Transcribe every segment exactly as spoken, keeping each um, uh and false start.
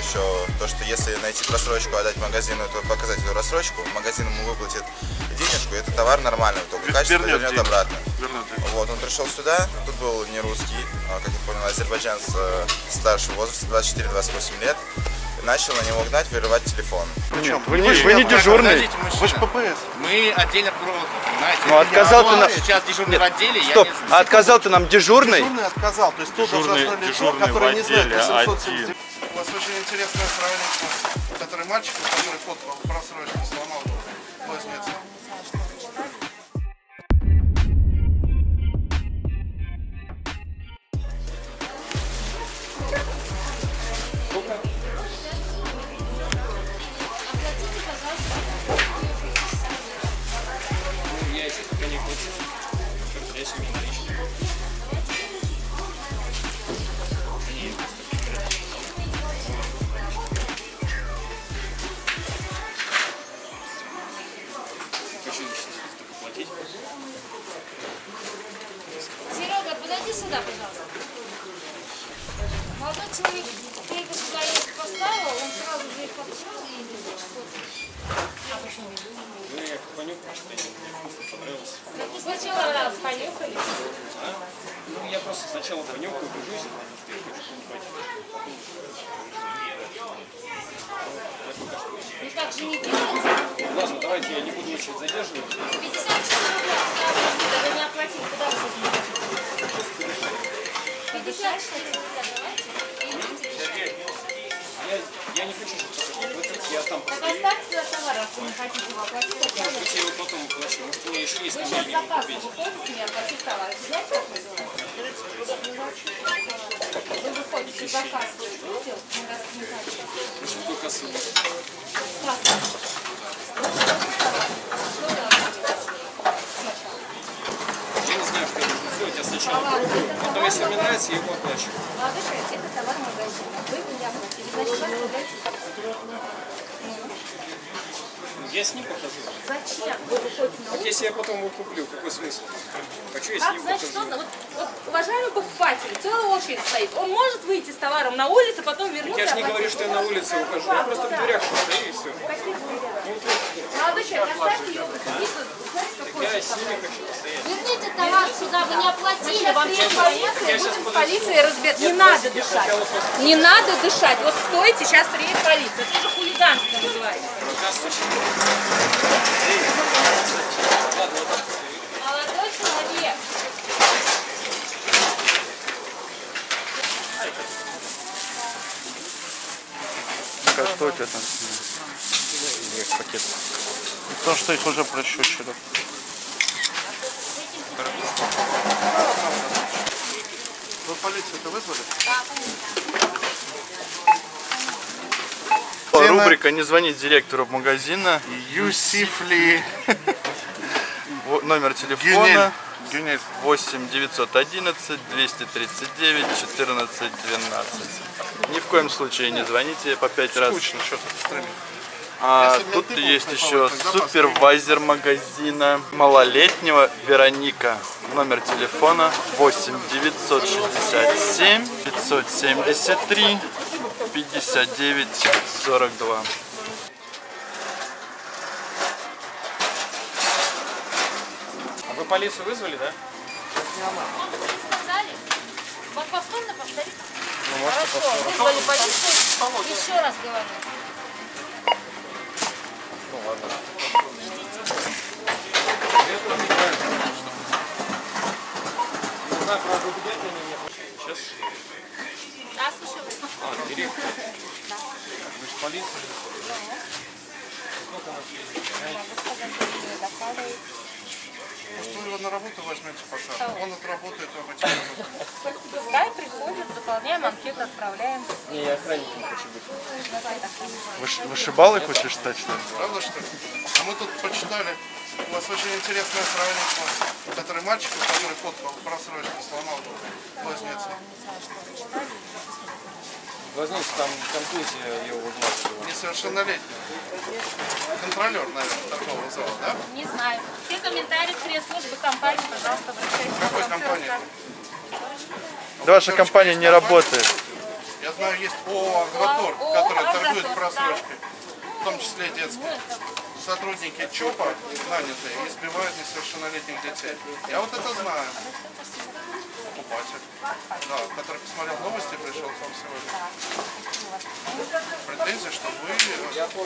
еще то, что если найти просрочку, отдать магазину, то показать эту рассрочку, магазин ему выплатит денежку, и этот товар нормальный, только качество вернет, вернет обратно. Вернет. Вот, он пришел сюда, тут был не русский, а, как я понял, азербайджанец старшего возраста, двадцать четыре — двадцать восемь лет, и начал на него гнать, вырывать телефон. Причем, вы, вы, вы не дежурный, вы же ППС. Мы отдельно проводим. Ну, отказал ты нам... Сейчас дежурный Нет, в отделе, стоп. Я не... А отказал ты нам дежурный? Дежурный отказал, то есть тот должностное лицо, который не знает восемьсот семьдесят. У вас очень интересное сравнение, который мальчик, который код просрочно сломал, возьмется. Серега, подойди сюда, пожалуйста. Молодой человек, ты это сюда поставил, он сразу же их подшел и не знаю, ну, я понюхал, что мне понравилось. Ну, сначала раз понюхали. А? Ну, я просто сначала понюхаю, бежусь, и ты ну, так же не делается. Ладно, давайте, я не буду очень задерживать. пятьдесят рублей, не оплатили, куда вы пятьдесят рублей, я не хочу, чтобы я там поставлю. Так оставьте за товар, раз вы не хотите его оплатить. Может быть, я его потом оплачу. Может, у меня еще есть деньги. Вы сейчас запас выходите, не оплатить товар. Знаете, как вы делаете? Вы выходите за кассу. Видите? Ну, что такое кассу? Я не знаю, что я должен сделать. Я сначала пробую. Потом, если мне нравится, я его оплачу. Молодой человек, это товар магазина. Вы меня оплатили. Значит, вас выдайте. Я с ним покажу. Зачем? Вы выходите на улицу? Вот если я потом его куплю, какой смысл? Хочу, если его покажу. Что? Вот, вот, уважаемый покупатель, целая очередь стоит. Он может выйти с товаром на улицу, потом вернуться. Я же не говорю, что я на улице ухожу. Я просто в дверях стою и все. Молодой человек, оставьте ее, знаете, как хочется. Верните товар сюда, вы не оплатили, вам сейчас приедет полиция, будем с полицией разбираться. Не надо дышать, не надо дышать. Вот стойте, сейчас приедет полиция. Это же хулиганство называется. Молодой человек. Что у тебя там? Пакет. То, что их уже прощучили. Вы полицию-то вызвали? Да. Рубрика «Не звонить директору магазина». Юсифли. Номер телефона. Гюнель. восемь девятьсот одиннадцать двести тридцать девять четырнадцать двенадцать. Ни в коем случае не звоните по пять раз. Скучно, что-то в стране. А тут есть еще супервайзер магазина малолетнего Вероника. Номер телефона восемь девятьсот шестьдесят семь пятьсот семьдесят три пятьдесят девять сорок два. А вы полицию вызвали, да? Вам сказали? Повторно повторите? Ну, хорошо, вызвали полицию. Еще раз говорю. Ну ладно. Не знаю, правда, убедят они меня. Сейчас. Да, слушаю. А, директор. Вы же полиция? Да. Сколько у нас есть? Может, вы его на работу возьмете пока? Он отработает, а потом... Пускай приходит, заполняем анкету, отправляем. Не, я охранником хочу быть. Вышибалой хочешь стать, что ли? Правда, что ли? А мы тут почитали. У вас очень интересное сравнение, который мальчик, который код просрочно сломал, возьмется. Возьмется там контузия его выбрасывала. Несовершеннолетний. Контролер, наверное, такого зала, да? Не знаю. Все комментарии пресс-службы компании, пожалуйста, обращайтесь. Какой компании? Да ваша компания не работает. Я Я знаю, есть ООО «Акватор», которая торгует просрочкой, в том числе детской. Сотрудники ЧОПа, нанятые, избивают несовершеннолетних детей. Я вот это знаю. Покупатель, да, который посмотрел новости и пришел к вам сегодня. Претензия, что вы, э,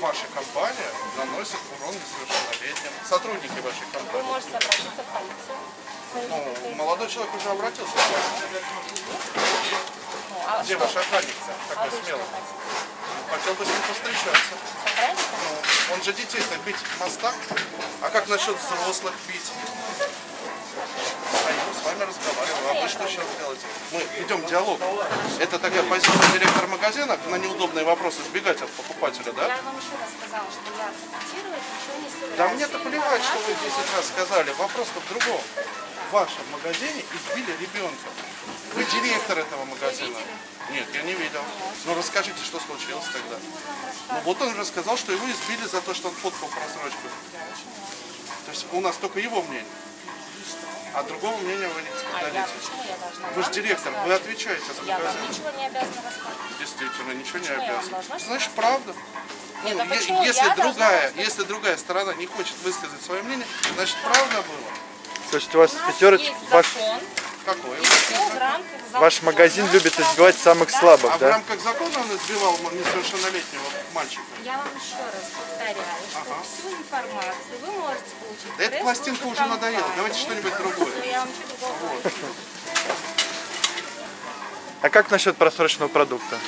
ваша компания наносит урон несовершеннолетним. Сотрудники вашей компании. Вы можете обратиться в полицию. Ну, молодой человек уже обратился в полицию. А где ваша охранница? Такой смелый. Хотел бы с ним повстречаться. Ну, он же детей-то бить мостак. А как насчет взрослых бить? С вами разговариваю. А вы что сейчас делаете? Мы ведем диалог. Это такая позиция директора магазина на неудобные вопросы избегать от покупателя, да? Я вам еще раз сказала, что я цитировать ничего не собираюсь. Да мне-то плевать, что вы десять раз сказали. Вопрос-то в другом. В вашем магазине избили ребенка. Вы директор этого магазина. Нет, я не видел. Ну расскажите, что случилось тогда. Ну вот он же сказал, что его избили за то, что он фоткал просрочку. То есть у нас только его мнение. А другого мнения вы не дадите. А вы же директор, вы отвечаете за магазин. Я вам ничего не обязана рассказывать. Действительно, ничего не обязана. Значит, правда. Нет, ну, а если, другая, если другая сторона не хочет высказать свое мнение, значит, правда было. Слушайте, у вас пятерочка... Ваш... Какой? Ваш магазин любит избивать самых слабых, а да? А в рамках закона он избивал несовершеннолетнего мальчика? Я вам еще раз повторяю, что ага. всю информацию вы можете получить. Да эта пластинка уже надоела, давайте что-нибудь другое. Я вам вот. А как насчет просроченного продукта?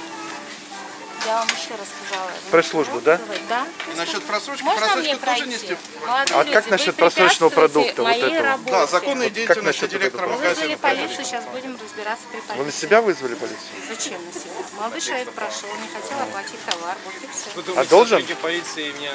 Я вам еще раз сказала. Пресс-службу, да? Да. И насчет просрочки, просрочку тоже нести. А как насчет просроченного продукта? Вот этого? Да, законные деятельности директора магазина. Вызвали полицию, сейчас будем разбираться при полиции. Вы на себя вызвали полицию? Зачем на себя? Молодой человек прошел, не хотел оплатить товар, вот и все. Вы думаете, а должен? Полиции меня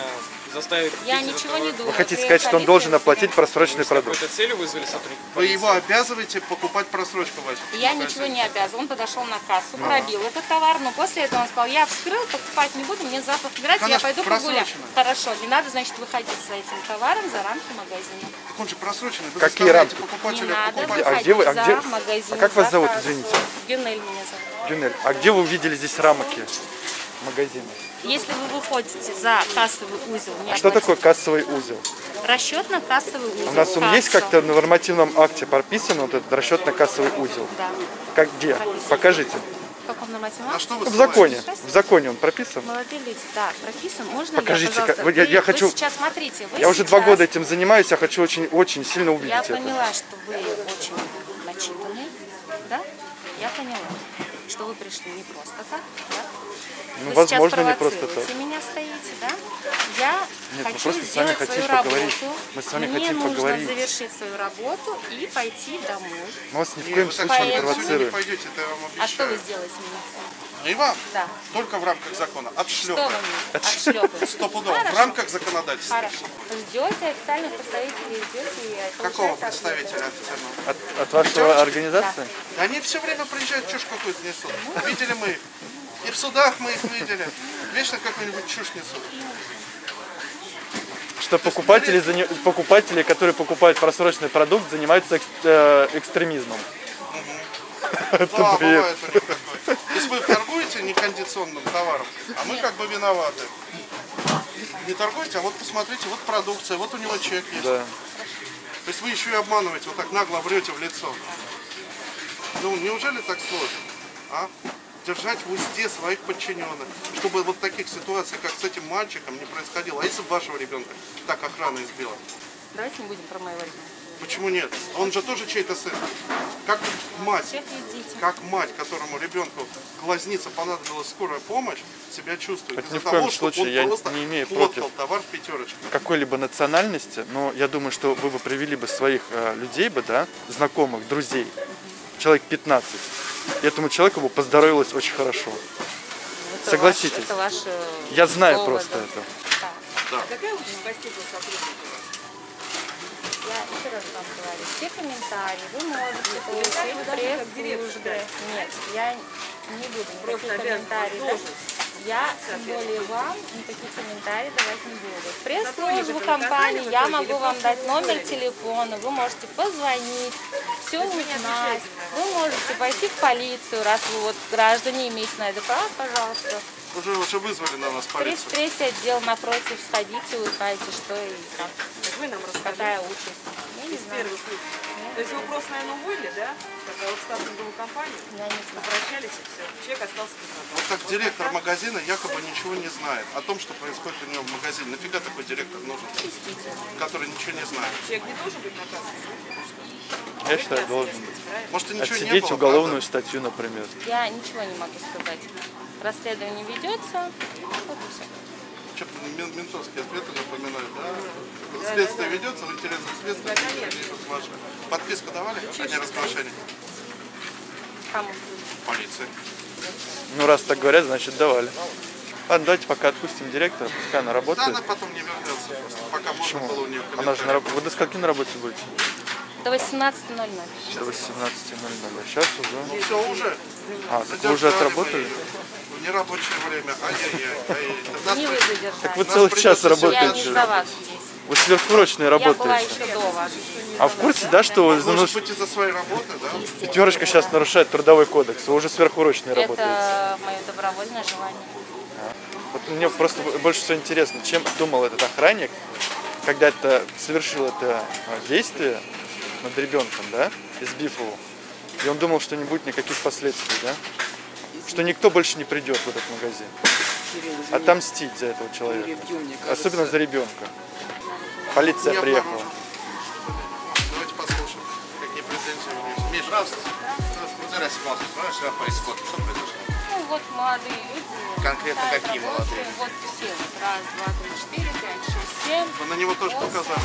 заставит. Я ничего не думаю. Вы хотите сказать, что он должен оплатить просроченный продукт? Вы с какой-то целью вызвали сотрудника? Вы его обязываете покупать просрочку, Вася? Я ничего не обязан. Он подошел на кассу, пробил этот товар, но после этого он сказал, я вскрыл, покупать не буду, мне запах убирать, я пойду погуляю. Хорошо, не надо, значит, выходить за этим товаром за рамки магазина. Так он же просроченный. Вы какие рамки? Не надо выходить а где вы, а где... за магазин. А как вас зовут, извините? Гюнель меня зовут. Гюнель, а где вы увидели здесь рамки магазина? Если вы выходите за кассовый узел... А что такое кассовый узел? Расчетно-кассовый узел. У нас он есть как-то на нормативном акте прописан вот этот расчетно-кассовый узел? Да. Как где? Покажите. А что вы в законе. В законе он прописан. Молодые люди, да, прописан. Можно покажите, я, вы, я, я хочу. Вы сейчас смотрите. Вы я сейчас... уже два года этим занимаюсь, я хочу очень, очень сильно увидеть это. Я поняла, это. Что вы очень начитаны, да? Я поняла, что вы пришли не просто так, да? Ну, вы возможно, не просто так. Вы меня стоите, да? Я Нет, хочу мы просто сделать с вами хотим свою поговорить. Работу. Мы с вами Мне хотим нужно поговорить. Завершить свою работу и пойти домой. Мы вас ни в коем случае не провоцируем. А что вы сделаете мне? И вам? Да. Только в рамках закона. Отшлепаем. Отшлепаем. Стопудово. В рамках законодательства. Хорошо. Ждете официальных представителей. Ждете, какого представителя официального? От, от вашего организации? Да. Да они все время приезжают, чушь какую-то несут. Видели мы их. И в судах мы их видели. Вечно какую-нибудь чушь несут. Что покупатели, заня... покупатели, которые покупают просроченный продукт, занимаются экс... э... экстремизмом. Угу. Да, бывает у них такое. То есть вы торгуете некондиционным товаром, а мы как бы виноваты. Не торгуете, а вот посмотрите, вот продукция, вот у него чек есть. Да. То есть вы еще и обманываете, вот так нагло врете в лицо. Ну, неужели так сложно? А? Держать в узде своих подчиненных, чтобы вот таких ситуаций, как с этим мальчиком, не происходило. А если бы вашего ребенка так охрана избила? Давайте не будем про моего ребенка. Почему нет? Он же тоже чей-то сын. Как мать, как мать, которому ребенку глазница понадобилась скорая помощь, себя чувствует. Из-за того, что он просто фоткал товар в пятерочке. Какой-либо национальности, но я думаю, что вы бы привели бы своих э, людей, бы, да, знакомых, друзей, человек пятнадцать. Этому человеку бы поздоровилось очень хорошо. Это согласитесь. Ваш, это ваш, я знаю повода. Просто это. Да. Да. Какая лучше постигла сотрудника? Я еще раз вам говорю, все комментарии вы можете получить в пресс-службе. Нет, я не буду никаких комментариев. Я, тем более вам, никаких комментариев давать не буду. В пресс-службу компании я могу вам дать номер телефона, вы можете позвонить, все узнать. вы можете пойти в полицию, раз вы вот граждане, имеете на это право, пожалуйста. Уже, уже вызвали на нас полицию. Третий отдел напротив, сходите, вы знаете, что и как. Вы нам рассказали. Какая участь? Я не знаю. То есть вы просто, наверное, уволили, да? Когда вот старшую другую компанию, обращались и все. Человек остался без работы. Вот так вот директор так? магазина якобы ничего не знает о том, что происходит у него в магазине. Нафига такой директор нужен, который ничего не знает? Человек не должен быть наказан? Я считаю, должен быть. Может, и ничего не было, отсидеть уголовную статью, например. Я ничего не могу сказать. Расследование ведется. Вот и все. Ментовские ответы напоминают, да? Следствие ведется, в интересах следствия ведут ваши. Подписку давали о неразглашении? Кому? Полиции. Ну, раз так говорят, значит давали. Ладно, давайте пока отпустим директора, пускай она работает. Да, она потом не вернется просто, пока можно было у нее комментарий. Она же на работе. Вы до скольки на работе будете? До восемнадцати ноль ноль. До восемнадцати ноль ноль. А сейчас уже? Ну, все, уже. А, так вы уже отработали? Не рабочее время, ай-яй-яй. Так вы целый час работаете. Вы сверхурочные работаете. А в курсе, да, что вы... Может быть, из-за своей работы, да? Пятерочка сейчас нарушает трудовой кодекс. Вы уже сверхурочные работаете. Это мое добровольное желание. Вот мне просто больше всего интересно, чем думал этот охранник, когда это совершил это действие над ребенком, да, избив его. И он думал, что не будет никаких последствий, да? Что никто больше не придет в этот магазин. Отомстить за этого человека. Особенно за ребенка. Полиция приехала. Давайте послушаем, какие претензии у них. Миш, здравствуйте. Здравствуйте, Павел. Здравствуйте, происходит. Что произошло? Ну вот молодые люди. Конкретно какие молодые? Вот все. Раз, два, три, четыре, пять, шесть, семь. Вы на него тоже показали.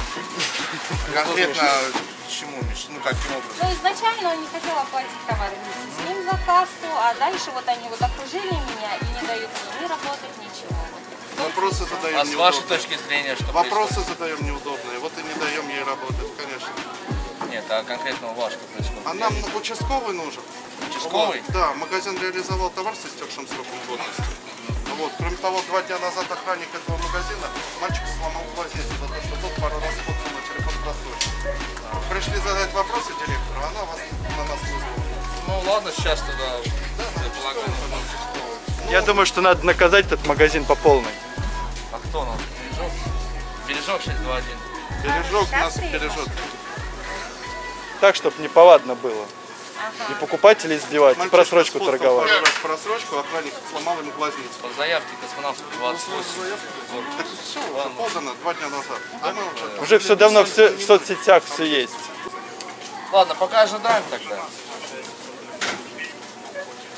Конкретно чему, Миш? Ну каким образом? Ну изначально он не хотел оплатить товары. Заказку, а дальше вот они вот окружили меня и не дают мне ни работать, ничего. Вопросы задаем. А с вашей точки зрения, что вопросы происходит? Задаем неудобные, вот и не даем ей работать, конечно. Нет, а конкретно у вас что происходит? А нам участковый нужен. Участковый? Вот, да, магазин реализовал товар с истекшим сроком годности. Вот, кроме того, два дня назад охранник этого магазина мальчик сломал глазницу за то, что тот пару раз фоткал на телефон простой. Пришли задать вопросы директору, она вас на нас вызвала. Ну ладно, сейчас тогда предполагаю. Я думаю, что надо наказать этот магазин по полной. А кто нам? Бережок? Бережок шесть два один. Бережок нас бережет. Так, чтобы неповадно было. И покупателей сбивать, и просрочку торговать. Просрочку, охранник сломал ему глазницу. По заявке Космонавтов двадцать восемь. Так все, подано два дня назад. Уже все давно в соцсетях все есть. Ладно, пока ожидаем тогда.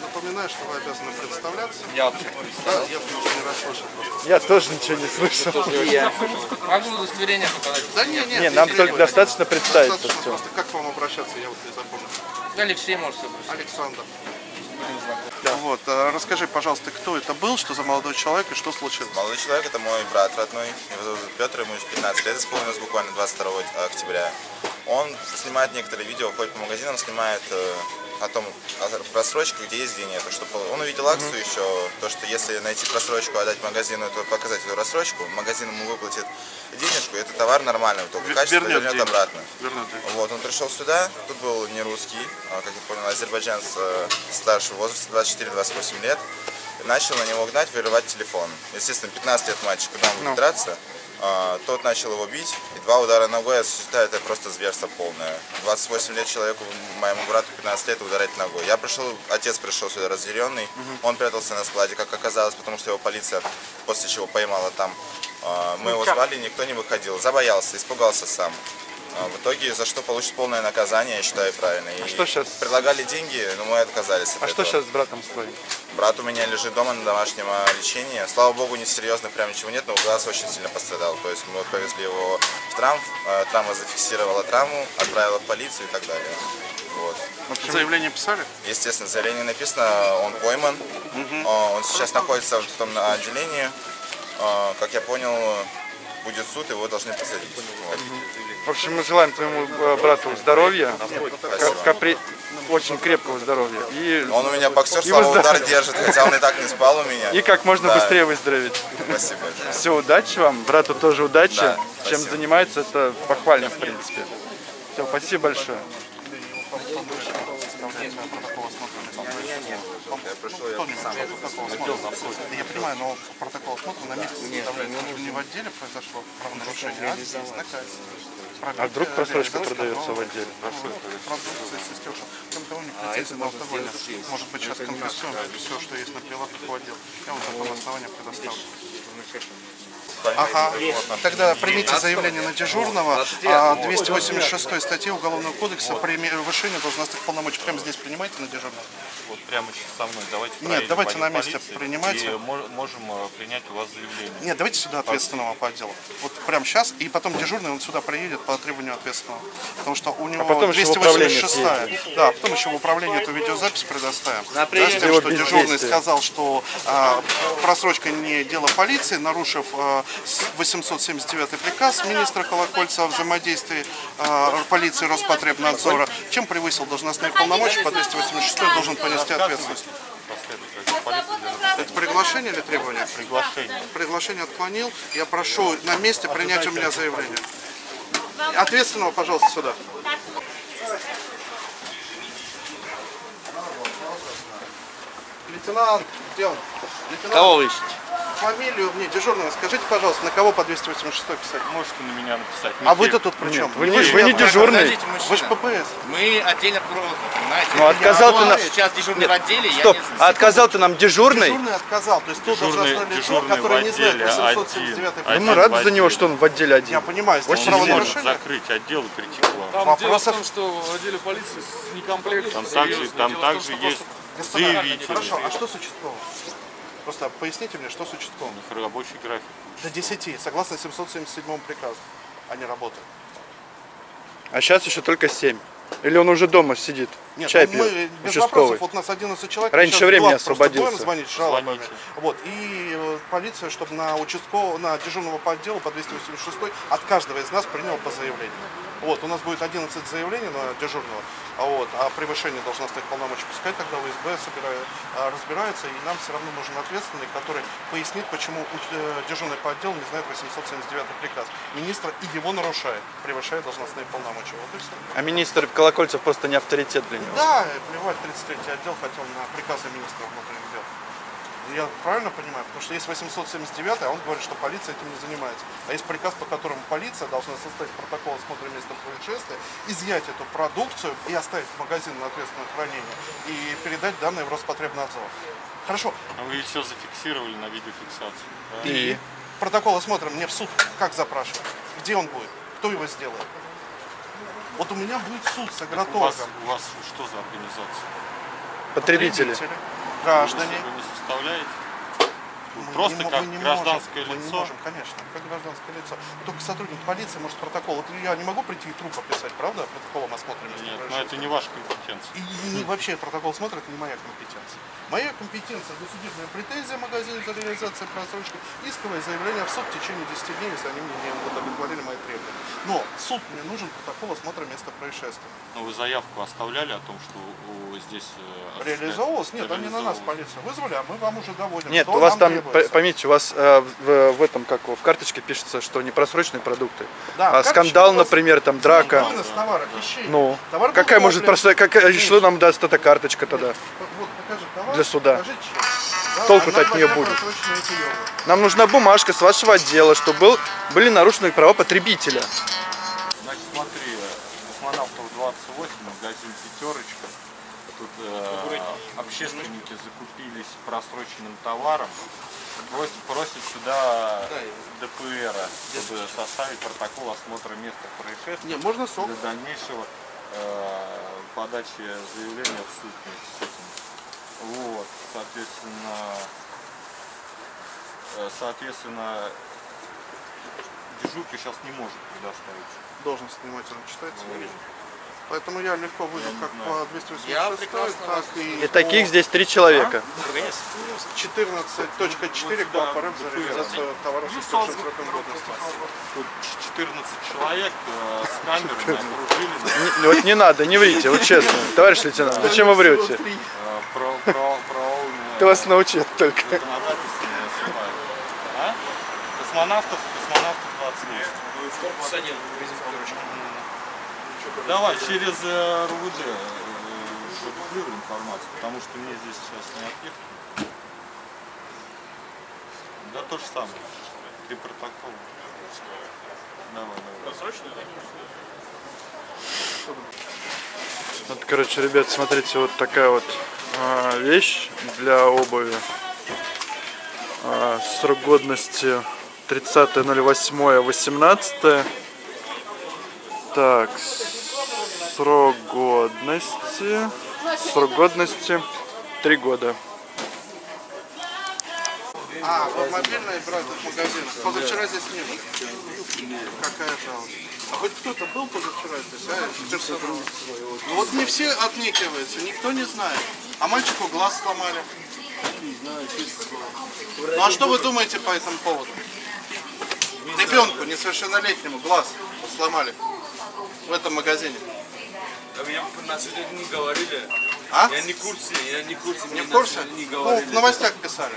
Напоминаю, что вы обязаны представляться. Я вообще да, я не расслышал. Я тоже ничего не слышал. Могу удостоверение показать? Да нет, нет. Не, нам только достаточно представиться. Достаточно просто. Как к вам обращаться, я вот не запомнил. Алексей, может, обращаться. Александр. Да. Вот, расскажи, пожалуйста, кто это был, что за молодой человек и что случилось? Молодой человек — это мой брат родной, его зовут Петр, ему пятнадцать лет исполнилось буквально двадцать второго октября. Он снимает некоторые видео, ходит по магазинам, снимает о том, о просрочках, где есть, где нет. Чтобы он увидел акцию mm-hmm. еще, то, что если найти просрочку, отдать магазину, то показать эту рассрочку, магазин ему выплатит денежку, это товар нормальный, только качество вернет, вернет обратно. Вернет. Вот, он пришел сюда, тут был не русский, а, как я понял, азербайджанец старшего возраста, двадцать четыре — двадцать восемь лет, начал на него гнать, вырывать телефон. Естественно, пятнадцать лет мальчик, когда он будет драться, а, тот начал его бить, и два удара ногой, я считаю, это просто зверство полное. двадцать восемь лет человеку, моему брату пятнадцать лет, ударать ногой. Я пришел, отец пришел сюда разъяренный, угу. он прятался на складе, как оказалось, потому что его полиция после чего поймала там. А, мы его звали, никто не выходил, забоялся, испугался сам. А, в итоге, за что получит полное наказание, я считаю, правильно. И а что сейчас? Предлагали деньги, но мы отказались от А этого. Что сейчас с братом стоит? Брат у меня лежит дома на домашнем лечении. Слава богу, не серьезно, прям ничего нет, но глаз очень сильно пострадал. То есть мы повезли его в травм, травма зафиксировала травму, отправила в полицию и так далее. Вот. Ну, заявление писали? Естественно, заявление написано, он пойман. Угу. Он сейчас находится в том отделении. Как я понял, будет суд, его должны посадить. Вот. В общем, мы желаем твоему брату здоровья, капри... очень крепкого здоровья. И... Он у меня боксер, слава богу, удар держит, хотя он и так не спал у меня. И как можно да. быстрее выздороветь. Спасибо большое. Все, удачи вам, брату тоже удачи. Да, чем спасибо. Занимается, это похвально, в принципе. Все, спасибо большое. Я понимаю, но протокол осмотра на месте составляется. Не в отделе произошло правонарушение, а здесь наказание. А вдруг просрочка продается в отделе? Продукция с истёкшим. Кроме того, у них претензии на алкоголь. Может быть, сейчас конфискуем все, что есть на прилавках в отделе. Я вам такое основание предоставлю. Ага, тогда примите заявление на дежурного двести восемьдесят шестой статьи Уголовного кодекса при превышении должностных полномочий. Прямо здесь принимайте на дежурного? Вот прямо со мной. Давайте Нет, давайте на месте принимайте. Можем принять у вас заявление. Нет, давайте сюда ответственного по отделу. Вот прямо сейчас, и потом дежурный он сюда приедет по требованию ответственного. Потому что у него двести восемьдесят шестая. Да, потом еще в управлении эту видеозапись предоставим. Да, с тем, что дежурный сказал, что а, просрочка не дело полиции, нарушив восемьсот семьдесят девятый приказ министра Колокольцева о взаимодействии э, полиции и Роспотребнадзора. Чем превысил должностные полномочия, по двести восемьдесят шестой должен понести ответственность. Это приглашение или требование? Приглашение. Приглашение отклонил. Я прошу на месте принять у меня заявление. Ответственного, пожалуйста, сюда. Лейтенант, где он? Лейтенант. Кого вы ищете? Фамилию мне дежурного скажите, пожалуйста, на кого по двести восемьдесят шестой писать? Можете на меня написать. Михаил. А вы-то тут при чем? Вы, вы, вы не дежурный. Подождите, вы же ППС. Мы отдельно проводим. Ну, отказал ты нам... Сейчас дежурный Нет. в отделе. Стоп. Я не... А отказал ты нам дежурный? Дежурный отказал. То есть тут должностное лицо, которое не знает восемьсот семьдесят девятый. Мы рады за него, что он в отделе один. Я понимаю. Здесь он не может закрыть отдел и прийти к вам. Там Вопросов? дело в том, что в отделе полиции не комплект. Там также, там также есть заявители. Хорошо. А что с участковым? Просто поясните мне, что с участком? У них рабочий график. До десяти, согласно семьсот семьдесят седьмому приказу, они работают. А сейчас еще только семь. Или он уже дома сидит? Нет, чай пьет, мы, без участковый. Вопросов, вот нас одиннадцать человек. Раньше времени освободился. Звонить, жалобами. Вот, и полиция, чтобы на, участков... на дежурного по отделу по двести восемьдесят шестой от каждого из нас приняла по заявлению. Вот, у нас будет одиннадцать заявлений на дежурного вот, о превышении должностных полномочий. Пускай тогда УСБ собирает, разбирается, и нам все равно нужен ответственный, который пояснит, почему дежурный по отделу не знает восемьсот семьдесят девятый приказ министра и его нарушает, превышая должностные полномочия. Вот и все. А министр Колокольцев просто не авторитет для него? Да, плевать, тридцать третий отдел хотел на приказы министра внутренних дел. Я правильно понимаю? Потому что есть восемьсот семьдесят девятый, а он говорит, что полиция этим не занимается. А есть приказ, по которому полиция должна составить протокол осмотра места происшествия, изъять эту продукцию и оставить в магазин на ответственное хранение и передать данные в Роспотребнадзор. Хорошо. А вы все зафиксировали на видеофиксацию. Да? И протокол осмотра мне в суд как запрашивают? Где он будет? Кто его сделает? Вот у меня будет суд с агротологом. У вас, у вас что за организация? Потребители. Потребители. Граждане. Вы не составляете? Мы Просто не, как мы не гражданское можем, лицо? Мы не можем, конечно, как гражданское лицо. Только сотрудник полиции может протокол. Вот я не могу прийти и труп описать, правда, протоколом осмотра? Нет, но это не ваша компетенция. И, и вообще протокол осмотра – это не моя компетенция. Моя компетенция – досудебная претензия магазина за реализацию просрочки, исковое заявление в суд в течение десяти дней, если они мне не удовлетворили мои требования. Но суд мне нужен протокол осмотра места происшествия. Но вы заявку оставляли о том, что здесь… Реализовывалось? Нет, они на нас полицию вызвали, а мы вам уже доводим. Нет, у вас там… Поймите, у вас э, в, в этом, как в карточке пишется, что не просрочные продукты, да, а скандал, например, там драка. Товара, ну, товар какая может просрочка, как, что нам даст эта карточка тогда? Нет, вот, покажи, товар, для суда? Покажи, да, толку-то от нее будет. Нам нужна бумажка с вашего отдела, чтобы был, были нарушены права потребителя. Значит, смотри, Космонавтов двадцать восемь, магазин «Пятерочка». Тут э, общественники закупились просроченным товаром, просят, просят сюда ДПРа, чтобы составить протокол осмотра места происшествия. Не, можно сок. Для дальнейшего э, подачи заявления в суд вместе с этим. Вот, соответственно, э, соответственно, дежурка сейчас не может предоставить. Должен внимательно читать. Вот. Поэтому я легко выйду как по двести восемьдесят шестой, так и... И таких здесь три человека. четырнадцать точка четыре ГОПРФ за реализацию товаров с истекшим сроком годности. Тут четырнадцать человек с камерами окружили. Вот не надо, не врите, вот честно. Товарищ лейтенант, зачем вы врете? Ты вас научил только. Космонавтов, Космонавтов двадцать. Корпус один. Давай, через РУВД. продублирую информацию, потому что мне здесь сейчас не отъехали. Да то же самое. Ты протокол. Давай, давай. Вот, короче, ребят, смотрите, вот такая вот э, вещь для обуви. Э, срок годности тридцатое ноль восьмое восемнадцатое. Так, срок годности. Срок годности три года. А, вот мобильный брат в магазин. Позавчера здесь не было. Какая-то. А хоть кто-то был позавчера здесь, а? Персонал. Ну вот не все отнекиваются, никто не знает. А мальчику глаз сломали. Ну а что вы думаете по этому поводу? Ребенку, несовершеннолетнему, глаз сломали в этом магазине. Да мне на следующий день не говорили. А? Я не в курсе, я не в курсе. Не в курсе? Не говорили. Ну, в новостях писали.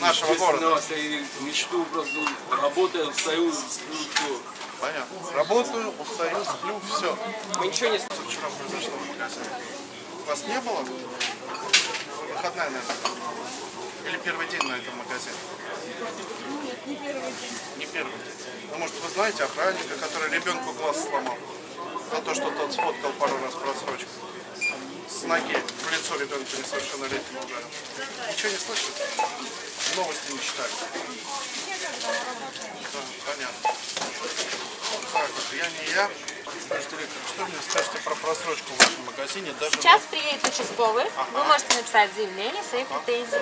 Нашего города. Я мечту просто работаю, встаю, сплю, все. Понятно. Работаю, устаю, сплю, все. Мы ничего не с вчера произошло в магазине. Вас не было? Выходная, наверное. Или первый день на этом магазине? Нет, не первый день. Не первый день. Ну, может, вы знаете охранника, который ребенку глаз сломал? За то, что тот сфоткал пару раз просрочку. С ноги в лицо ребенка несовершеннолетнего удара. Ничего не слышали? Новости не читали. Да, понятно. Так, я не я. Что мне скажете про просрочку в вашем магазине? Даже сейчас мы... приедет участковый. Ага. Вы можете написать заявление, свои претензии.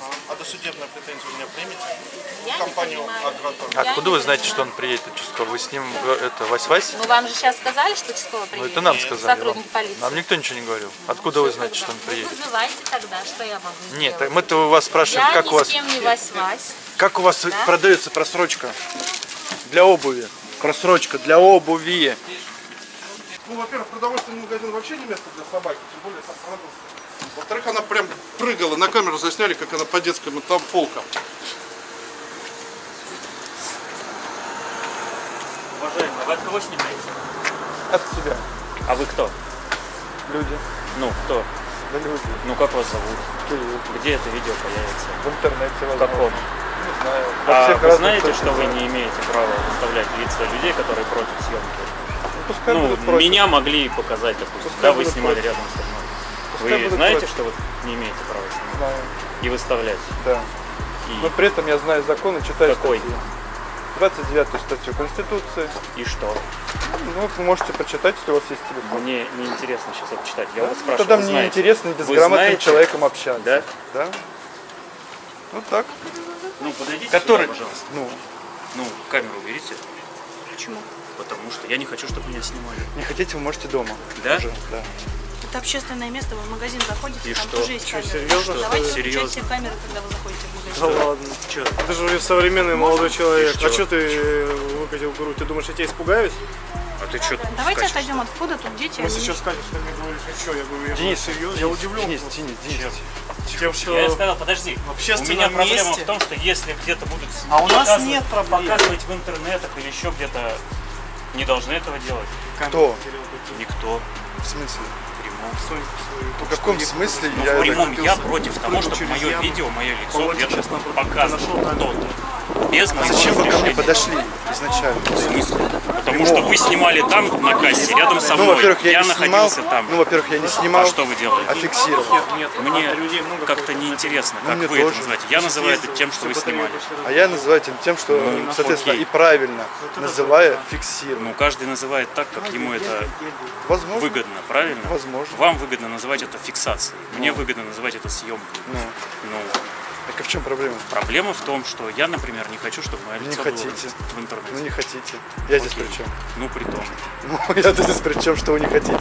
А, а досудебную претензию у меня примете? Я Компанию «Акватор». Откуда вы знаете, что он приедет участковый? Вы с ним это вась-вась? Ну вам же сейчас сказали, что участковый приедет. Ну это нам сказали. Сотрудник полиции. Нам никто ничего не говорил. Откуда вы знаете, что он приедет? Вы вызываете тогда, что я могу сделать? Нет, мы-то у вас спрашиваем, как у вас... Я ни с кем не вась-вась. Как у вас продается просрочка для обуви? Просрочка для обуви. Ну, во-первых, продовольственный магазин вообще не место для собаки, тем более сам продукт. Во-вторых, она прям прыгала, на камеру засняли, как она по детскому там полкам. Уважаемый, а вы от кого снимаете? От себя. А вы кто? Люди. Ну, кто? Да люди. Ну, как вас зовут? Кирилл. Где это видео появится? В интернете. В каком? Не знаю. А вы знаете, что вы не имеете права выставлять лица людей, которые против съемки? Пускай ну, меня могли показать, допустим, да, вы снимали против. Рядом со мной. Пускай вы знаете, против. Что вы не имеете права снимать? Знаю. И выставлять? Да. И... Но при этом я знаю закон и читаю Какой? Статьи. двадцать девятую статью Конституции. И что? Ну, вы можете прочитать, если у вас есть телефон. Мне не интересно сейчас это читать. Я да? вас спрашиваю, Тогда мне знаете? Интересно безграмотным человеком общаться. Да? Да. Вот так. Ну, подойдите Который... сюда, пожалуйста. Ну. ну, камеру уберите. Почему? Потому что я не хочу, чтобы меня снимали. Не хотите, вы можете дома. Да? Уже, да. Это общественное место, вы в магазин заходите, и там что? Тоже есть камеры. Серьезно? Давайте выключайте все камеры, когда вы заходите в магазин. Да, да ладно. Че? Ты же современный Можно? молодой человек. Что? А что ты выкатил грудь? Ты думаешь, я тебя испугаюсь? А ты что? Давайте скачешь, отойдем от входа, тут дети. Мы они... сейчас скажем, что ты мне говоришь, а что? Я говорю, я Денис, серьезно. Я удивлен. Денис, Денис, Денис. Тем, что... Я сказал, подожди, у меня проблема месте? в том, что если где-то будут а у нас нет проблем. Показывать в интернетах или еще где-то, не должны этого делать. Кто? Никто. В смысле? В прямом. Стой, стой. По что каком смысле? Я в прямом я, я против того, чтобы мое яму. видео, мое лицо где-то показывал кто-то. Без а зачем вы ко мне подошли изначально? В смысле? Потому Прямо. что вы снимали там на кассе, рядом со мной. Ну, во-первых, я, я не находился снимал. там. Ну, во-первых, я не снимал. А что вы делаете? А фиксировал. Нет, нет, мне как-то неинтересно, как ну, вы тоже. это называете. Я называю это тем, что вы снимали. А я называю это тем, что, ну, соответственно, окей. и правильно называю фиксировал. Ну, каждый называет так, как ему это Возможно. выгодно, правильно? Возможно. Вам выгодно называть это фиксацией, ну. мне выгодно называть это съемкой. Ну. Ну. Так а в чем проблема? Проблема в том, что я, например, не хочу, чтобы мое лицо не было в интернете. Ну не хотите. Я Окей. здесь при чем? Ну при том. Ну я здесь при чем, что вы не хотите.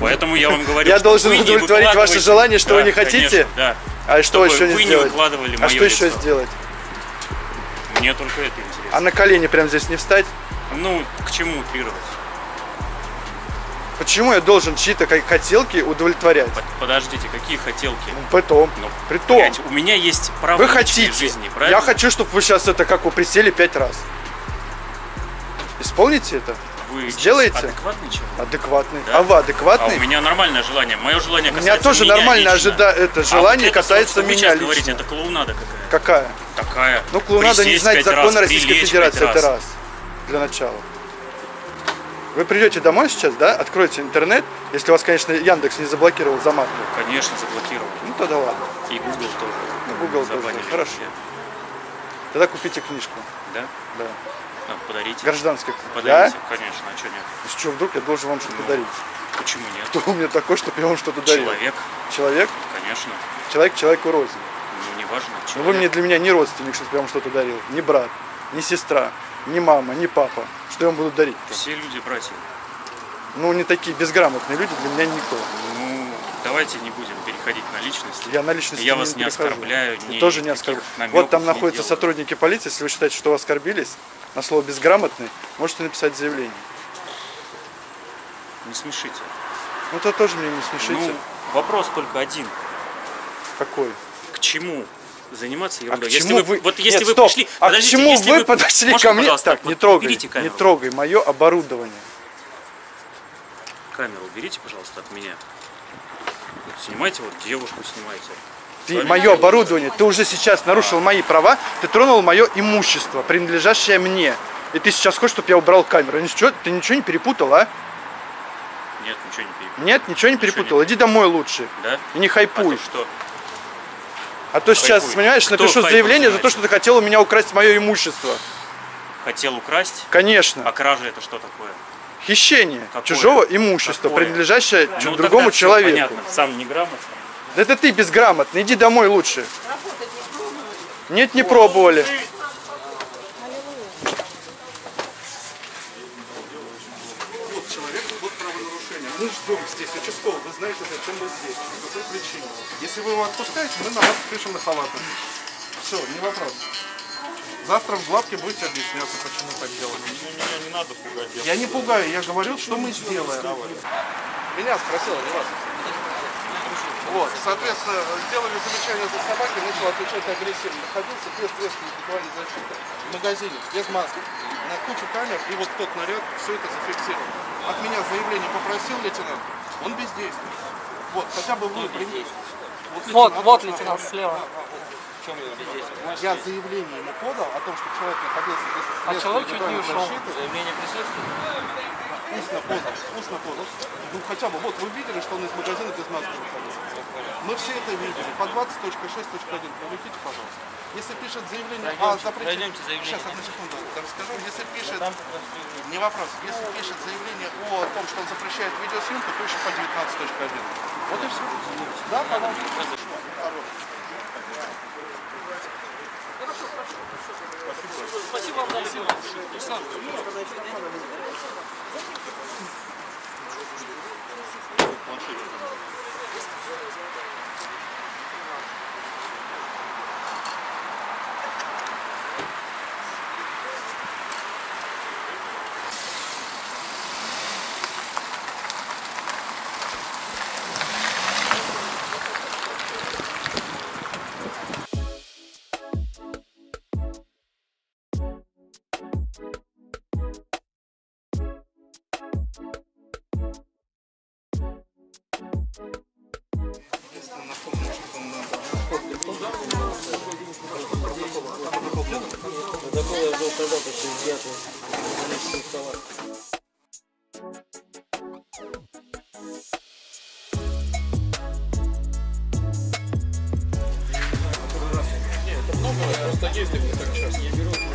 Поэтому я вам говорю, я что должен удовлетворить ваше желание, что да, вы не хотите. Конечно, да. А что чтобы еще не сделать? Вы не выкладывали А что еще лицо? сделать? Мне только это интересно. А на колени прямо здесь не встать? Ну к чему утрировать? Почему я должен чьи-то хотелки удовлетворять? Подождите, какие хотелки? Ну, потом. Ну, Притом. Блядь, у меня есть право вы хотите. в жизни, правильно? Я хочу, чтобы вы сейчас это как вы присели пять раз. Исполните это? вы сделаете? Адекватный человек. Адекватный. Да? А вы адекватный? А у меня нормальное желание. Мое желание касается меня. У меня тоже меня нормальное ожида... это желание а вот касается это, меня лично. Говорите, это клоунада какая? Какая? Такая. Ну, клоунада присесть не знает закон Российской Федерации. Это раз. Для начала. Вы придете домой сейчас, да? Откроете интернет. Если у вас, конечно, Яндекс не заблокировал за марку. Ну, конечно, заблокировал. Ну, тогда ладно. И Google тоже. Ну, Google забанили. Тоже. Хорошо. Тогда купите книжку. Да? Да. Нам подарите. Гражданская книга. Подарите, да? Конечно, а что нет? Ну что, вдруг я должен вам что-то ну, дарить? Почему нет? Кто у меня такой, чтобы я вам что-то дарил? Человек. Человек? Конечно. Человек человеку рознь. Ну, не важно. Человек. Но вы мне для меня не родственник, чтобы я вам что-то дарил. Не брат, не сестра, не мама, не папа. Что я вам буду дарить? -то? Все люди братья. Ну, не такие безграмотные люди, для меня никто. Ну, давайте не будем переходить на личность. Я на личность я не вас не перехожу. Оскорбляю. Ни тоже не оскорбляю. Вот там находятся делаю. Сотрудники полиции, если вы считаете, что вы оскорбились, на слово безграмотный, можете написать заявление. Не смешите. Ну то тоже мне не смешите. Ну, вопрос только один. Какой? К чему заниматься ерундой? А если вы, вы... Вот если Нет, вы стоп. Пришли... А к чему если вы подошли ко мне? Так, так вот, не трогай, не трогай мое оборудование. Камеру уберите, пожалуйста, от меня. Вот, снимайте, вот девушку снимайте. Ты мое оборудование, ты уже сейчас нарушил мои права, ты тронул мое имущество, принадлежащее мне. И ты сейчас хочешь, чтобы я убрал камеру. Ничего, ты ничего не перепутал, а? Нет, ничего не перепутал. Нет, ничего не перепутал. Иди домой лучше. Да? И не хайпуй. А то, что? А то сейчас, понимаешь, напишу заявление за то, что ты хотел у меня украсть мое имущество. Хотел украсть? Конечно. А кража это что такое? Хищение Какое? чужого имущества, Какое? принадлежащее ну, другому человеку. Понятно. Сам неграмотный. Да это ты безграмотный, иди домой лучше. Нет, не пробовали. Вот человек, вот правонарушение. Мы ждем здесь участкового, вы знаете, зачем вы здесь. По какой причине. Если вы его отпускаете, мы на вас пишем на халатах. Все, не вопрос. Завтра в главке будете объясняться, почему так делали. Меня не надо пугать. Я, я не пугаю, я говорю, что мы сделаем. Меня спросила, не вас. Вот, соответственно, сделали замечание за собакой, начал отвечать агрессивно. Находился без средств индивидуальной защиты. В магазине, без маски, на кучу камер, и вот тот наряд, все это зафиксировано. От меня заявление попросил лейтенант, он бездействует. Вот, хотя бы вы примите. Вот, вот лейтенант слева. Я заявление не подал о том, что человек находился без средств а человек индивидуальной чуть не ушел. Защиты. Заявление присутствует? Устно подал, устно подал. Ну хотя бы, вот вы видели, что он из магазина без маски выходил. Мы все это видели. По двадцать точка шесть точка один привлеките, пожалуйста. Если пишет заявление о запрете... Сейчас, одну секунду, расскажу. Если пишет... Не вопрос. Если пишет заявление о том, что он запрещает видеосъемку, то еще по девятнадцать точка один. Вот и все. Да, пожалуйста. Спасибо вам, Александр. Просто действует не так часто.